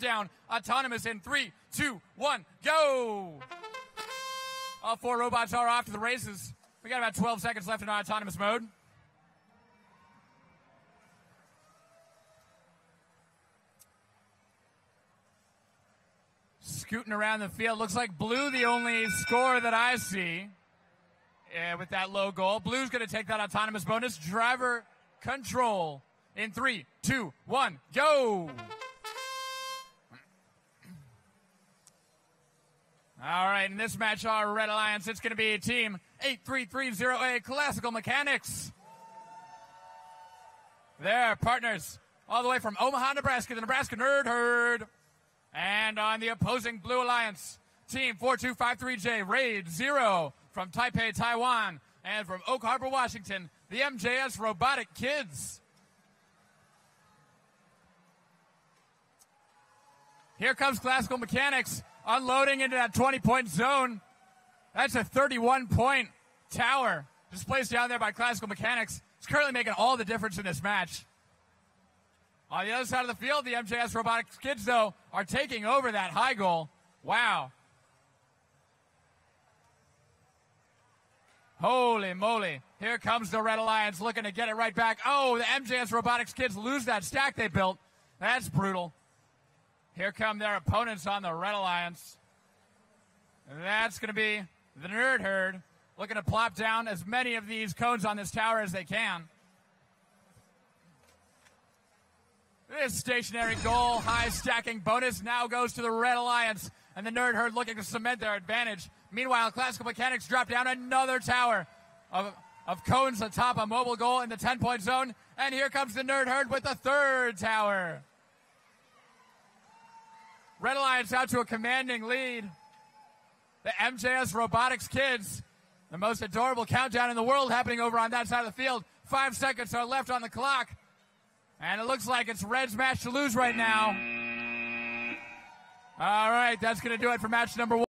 down. Autonomous in 3, 2, 1, go. All four robots are off to the races. We got about 12 seconds left in our autonomous mode. Scooting around the field. Looks like Blue, the only score that I see. Yeah, with that low goal. Blue's going to take that autonomous bonus. Driver control in 3, 2, 1, go. All right, in this match, our Red Alliance, it's going to be Team 8330A Classical Mechanics. They're partners all the way from Omaha, Nebraska, the Nebraska Nerd Herd. And on the opposing Blue Alliance, Team 4253J, Raid Zero from Taipei, Taiwan, and from Oak Harbor, Washington, the MJS Robotic Kids. Here comes Classical Mechanics. Unloading into that 20-point zone. That's a 31-point tower just placed down there by Classical Mechanics. It's currently making all the difference in this match. On the other side of the field, the MJS Robotics kids, though, are taking over that high goal. Wow. Holy moly. Here comes the Red Alliance looking to get it right back. Oh, the MJS Robotics kids lose that stack they built. That's brutal. Here come their opponents on the Red Alliance. And that's going to be the Nerd Herd, looking to plop down as many of these cones on this tower as they can. This stationary goal, high stacking bonus now goes to the Red Alliance, and the Nerd Herd looking to cement their advantage. Meanwhile, Classical Mechanics drop down another tower of cones atop a mobile goal in the 10-point zone, and here comes the Nerd Herd with the third tower. Red Alliance out to a commanding lead. The MJS Robotics kids, the most adorable countdown in the world happening over on that side of the field. 5 seconds are left on the clock. And it looks like it's Red's match to lose right now. All right, that's going to do it for match number 1.